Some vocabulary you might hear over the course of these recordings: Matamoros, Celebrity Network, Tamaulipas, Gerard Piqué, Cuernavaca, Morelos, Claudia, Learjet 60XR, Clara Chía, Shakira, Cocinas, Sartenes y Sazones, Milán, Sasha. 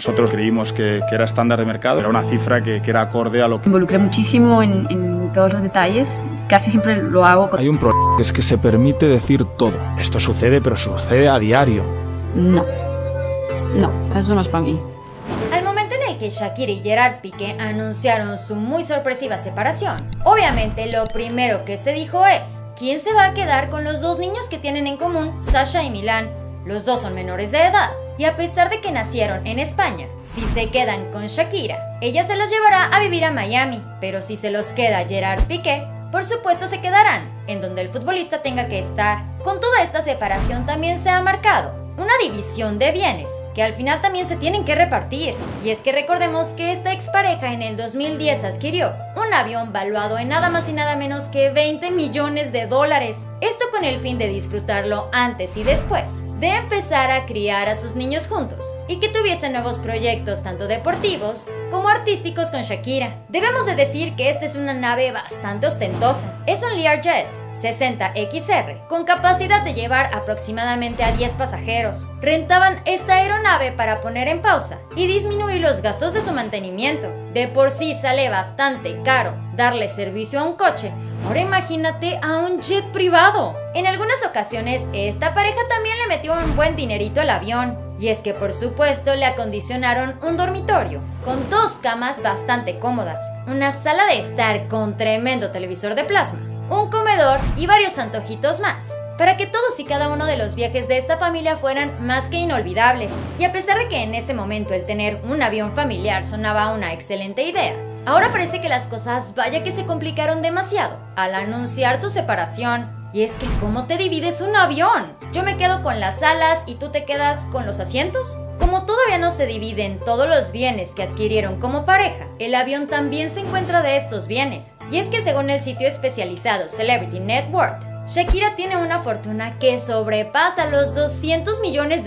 Nosotros creímos que era estándar de mercado, era una cifra que era acorde a lo que... Me involucré muchísimo en todos los detalles, casi siempre lo hago con... Hay un problema, es que se permite decir todo. Esto sucede, pero sucede a diario. No, no, eso no es para mí. Al momento en el que Shakira y Gerard Piqué anunciaron su muy sorpresiva separación, obviamente lo primero que se dijo es, ¿quién se va a quedar con los dos niños que tienen en común, Sasha y Milán? Los dos son menores de edad. Y a pesar de que nacieron en España, si se quedan con Shakira, ella se los llevará a vivir a Miami, pero si se los queda Gerard Piqué, por supuesto se quedarán, en donde el futbolista tenga que estar. Con toda esta separación también se ha marcado una división de bienes, que al final también se tienen que repartir. Y es que recordemos que esta expareja en el 2010 adquirió un avión valuado en nada más y nada menos que $20 millones. Esto con el fin de disfrutarlo antes y después de empezar a criar a sus niños juntos y que tuviesen nuevos proyectos tanto deportivos como artísticos con Shakira. Debemos de decir que esta es una nave bastante ostentosa. Es un Learjet 60XR con capacidad de llevar aproximadamente a 10 pasajeros. Rentaban esta aeronave para poner en pausa y disminuir los gastos de su mantenimiento. De por sí sale bastante caro darle servicio a un coche, ahora imagínate a un jet privado. En algunas ocasiones esta pareja también le metió un buen dinerito al avión. Y es que por supuesto le acondicionaron un dormitorio con 2 camas bastante cómodas, una sala de estar con tremendo televisor de plasma, un comedor y varios antojitos más, para que todos y cada uno de los viajes de esta familia fueran más que inolvidables. Y a pesar de que en ese momento el tener un avión familiar sonaba una excelente idea, ahora parece que las cosas vaya que se complicaron demasiado al anunciar su separación. Y es que ¿cómo te divides un avión? ¿Yo me quedo con las alas y tú te quedas con los asientos? Como todavía no se dividen todos los bienes que adquirieron como pareja, el avión también se encuentra de estos bienes. Y es que según el sitio especializado Celebrity Network, Shakira tiene una fortuna que sobrepasa los $200 millones,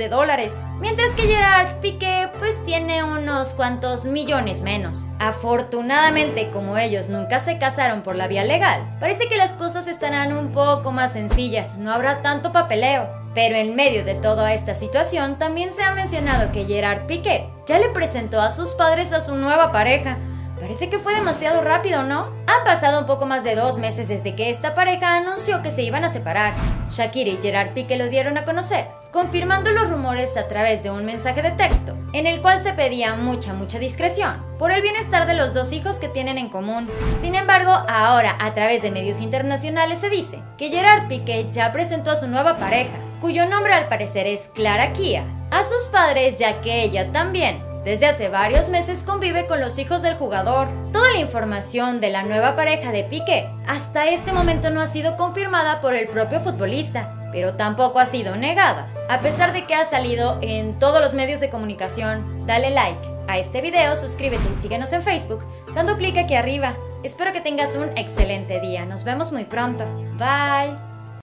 mientras que Gerard Piqué pues tiene unos cuantos millones menos. Afortunadamente, como ellos nunca se casaron por la vía legal, parece que las cosas estarán un poco más sencillas, no habrá tanto papeleo. Pero en medio de toda esta situación también se ha mencionado que Gerard Piqué ya le presentó a sus padres a su nueva pareja. Parece que fue demasiado rápido, ¿no? Han pasado un poco más de 2 meses desde que esta pareja anunció que se iban a separar. Shakira y Gerard Piqué lo dieron a conocer, confirmando los rumores a través de un mensaje de texto, en el cual se pedía mucha discreción por el bienestar de los 2 hijos que tienen en común. Sin embargo, ahora a través de medios internacionales se dice que Gerard Piqué ya presentó a su nueva pareja, cuyo nombre al parecer es Clara Chía, a sus padres, ya que ella también desde hace varios meses convive con los hijos del jugador. Toda la información de la nueva pareja de Piqué hasta este momento no ha sido confirmada por el propio futbolista, pero tampoco ha sido negada, a pesar de que ha salido en todos los medios de comunicación. Dale like a este video, suscríbete y síguenos en Facebook dando clic aquí arriba. Espero que tengas un excelente día, nos vemos muy pronto. Bye.